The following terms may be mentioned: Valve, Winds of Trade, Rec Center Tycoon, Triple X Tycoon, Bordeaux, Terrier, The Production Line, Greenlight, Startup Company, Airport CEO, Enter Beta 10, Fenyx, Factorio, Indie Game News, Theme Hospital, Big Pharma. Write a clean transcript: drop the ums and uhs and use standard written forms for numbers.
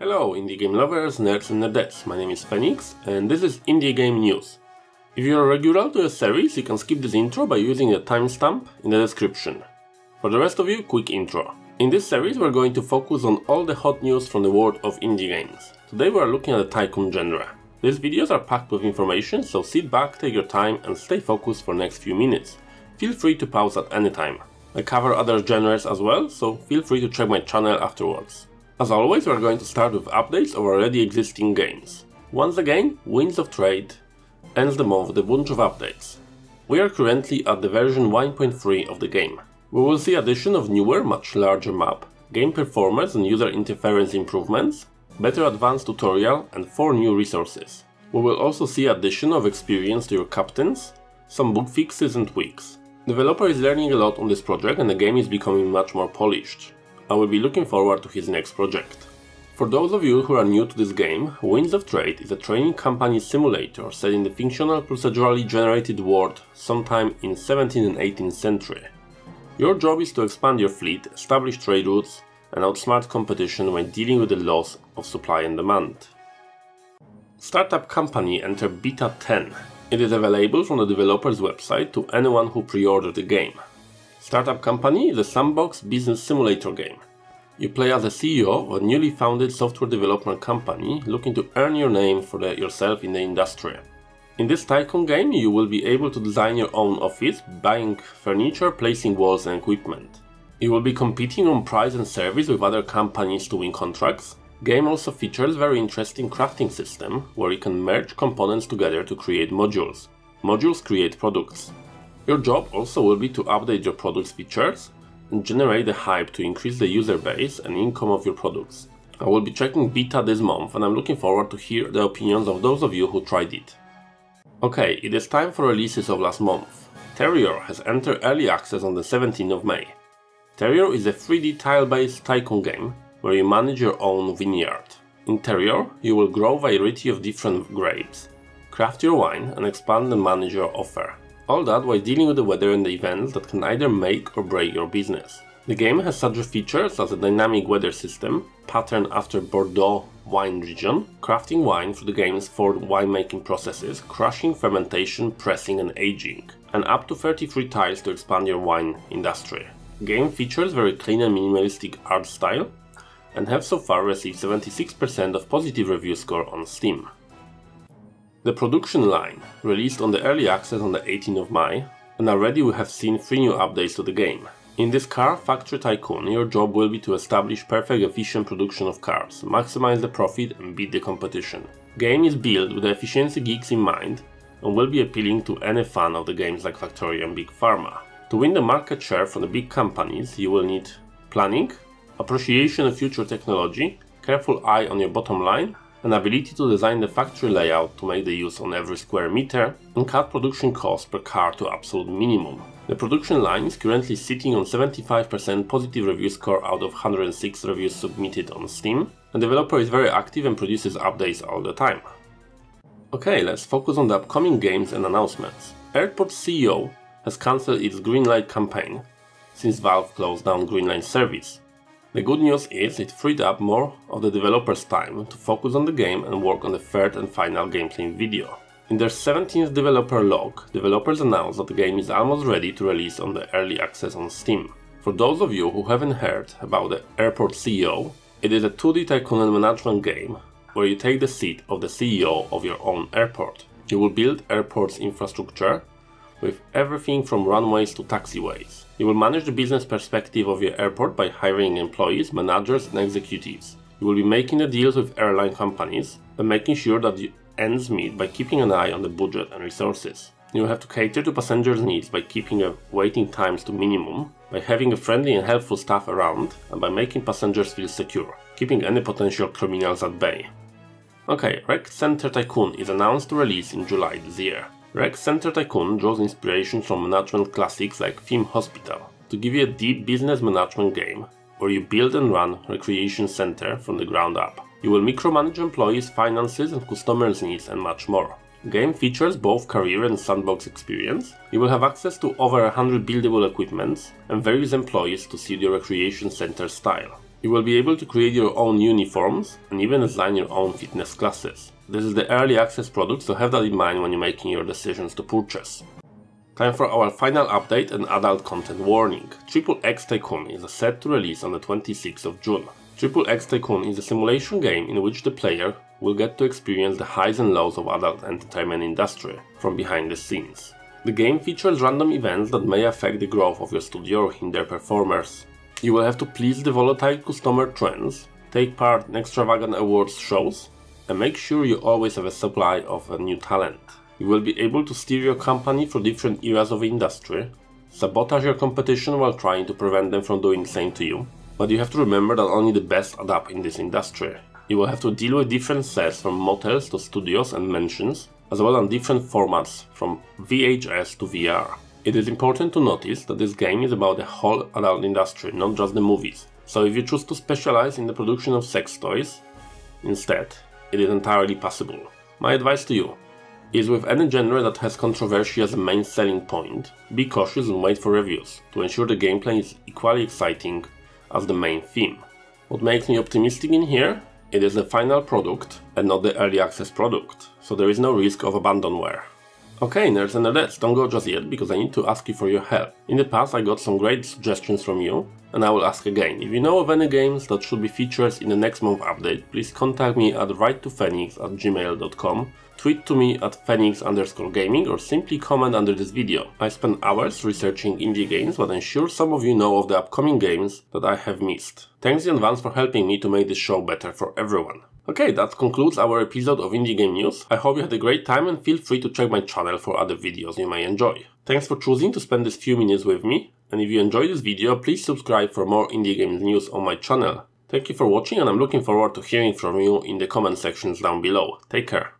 Hello indie game lovers, nerds and nerdettes, my name is Fenyx and this is Indie Game News. If you are regular to the series, you can skip this intro by using the timestamp in the description. For the rest of you, quick intro. In this series we are going to focus on all the hot news from the world of indie games. Today we are looking at the tycoon genre. These videos are packed with information, so sit back, take your time and stay focused for the next few minutes. Feel free to pause at any time. I cover other genres as well, so feel free to check my channel afterwards. As always, we are going to start with updates of already existing games. Once again, Winds of Trade ends the month with a bunch of updates. We are currently at the version 1.3 of the game. We will see addition of newer, much larger map, game performance and user interference improvements, better advanced tutorial and 4 new resources. We will also see addition of experience to your captains, some bug fixes and tweaks. Developer is learning a lot on this project and the game is becoming much more polished. I will be looking forward to his next project. For those of you who are new to this game, Winds of Trade is a training company simulator set in the fictional procedurally generated world sometime in 17th and 18th century. Your job is to expand your fleet, establish trade routes and outsmart competition when dealing with the laws of supply and demand. Startup Company Enter Beta 10. It is available from the developer's website to anyone who pre-ordered the game. Startup Company is a sandbox business simulator game. You play as a CEO of a newly founded software development company looking to earn your name for yourself in the industry. In this tycoon game you will be able to design your own office, buying furniture, placing walls and equipment. You will be competing on price and service with other companies to win contracts. Game also features very interesting crafting system where you can merge components together to create modules. Modules create products. Your job also will be to update your product's features and generate the hype to increase the user base and income of your products. I will be checking beta this month and I'm looking forward to hear the opinions of those of you who tried it. Okay, it is time for releases of last month. Terrier has entered early access on the 17th of May. Terrier is a 3D tile-based tycoon game where you manage your own vineyard. In Terrier, you will grow a variety of different grapes, craft your wine and expand and manage your offer. All that while dealing with the weather and the events that can either make or break your business. The game has such features as a dynamic weather system, pattern after Bordeaux wine region, crafting wine through the game's 4 winemaking processes, crushing, fermentation, pressing and aging, and up to 33 tiles to expand your wine industry. The game features very clean and minimalistic art style and have so far received 76% of positive review score on Steam. The Production Line, released on the early access on the 18th of May, and already we have seen 3 new updates to the game. In this car factory tycoon, your job will be to establish perfect efficient production of cars, maximize the profit and beat the competition. Game is built with the efficiency geeks in mind and will be appealing to any fan of the games like Factorio and Big Pharma. To win the market share from the big companies, you will need planning, appreciation of future technology, careful eye on your bottom line, an ability to design the factory layout to make the use on every square meter and cut production costs per car to absolute minimum. The Production Line is currently sitting on 75% positive review score out of 106 reviews submitted on Steam, and the developer is very active and produces updates all the time. Okay, let's focus on the upcoming games and announcements. Airport CEO has cancelled its Greenlight campaign since Valve closed down Greenlight service. The good news is it freed up more of the developers' time to focus on the game and work on the 3rd and final gameplay video. In their 17th developer log, developers announced that the game is almost ready to release on the early access on Steam. For those of you who haven't heard about the Airport CEO, it is a 2D tycoon and management game where you take the seat of the CEO of your own airport. You will build airport's infrastructure with everything from runways to taxiways. You will manage the business perspective of your airport by hiring employees, managers and executives. You will be making the deals with airline companies and making sure that the ends meet by keeping an eye on the budget and resources. You will have to cater to passengers' needs by keeping the waiting times to minimum, by having a friendly and helpful staff around and by making passengers feel secure, keeping any potential criminals at bay. Okay, Rec Center Tycoon is announced to release in July this year. Rec Center Tycoon draws inspiration from management classics like Theme Hospital to give you a deep business management game where you build and run recreation center from the ground up. You will micromanage employees' finances and customers' needs and much more. The game features both career and sandbox experience. You will have access to over 100 buildable equipments and various employees to see the recreation center style. You will be able to create your own uniforms and even design your own fitness classes. This is the early access product, so have that in mind when you're making your decisions to purchase. Time for our final update and adult content warning. Triple X Tycoon is set to release on the 26th of June. Triple X Tycoon is a simulation game in which the player will get to experience the highs and lows of adult entertainment industry from behind the scenes. The game features random events that may affect the growth of your studio or hinder performers. You will have to please the volatile customer trends, take part in extravagant awards shows, and make sure you always have a supply of new talent. You will be able to steer your company through different eras of industry, sabotage your competition while trying to prevent them from doing the same to you, but you have to remember that only the best adapt in this industry. You will have to deal with different sets from motels to studios and mansions, as well as different formats from VHS to VR. It is important to notice that this game is about the whole adult industry, not just the movies. So if you choose to specialize in the production of sex toys instead, it is entirely possible. My advice to you is, with any genre that has controversy as a main selling point, be cautious and wait for reviews to ensure the gameplay is equally exciting as the main theme. What makes me optimistic in here? It is the final product and not the early access product, so there is no risk of abandonware. Okay, nerds and nerdettes, don't go just yet, because I need to ask you for your help. In the past I got some great suggestions from you, and I will ask again. If you know of any games that should be featured in the next month update, please contact me at write2fenyx@gmail.com, tweet to me at fenyx_gaming, or simply comment under this video. I spent hours researching indie games, but I'm sure some of you know of the upcoming games that I have missed. Thanks in advance for helping me to make this show better for everyone. Okay, that concludes our episode of Indie Game News. I hope you had a great time, and feel free to check my channel for other videos you may enjoy. Thanks for choosing to spend these few minutes with me, and if you enjoyed this video, please subscribe for more Indie Games news on my channel. Thank you for watching, and I'm looking forward to hearing from you in the comment sections down below. Take care.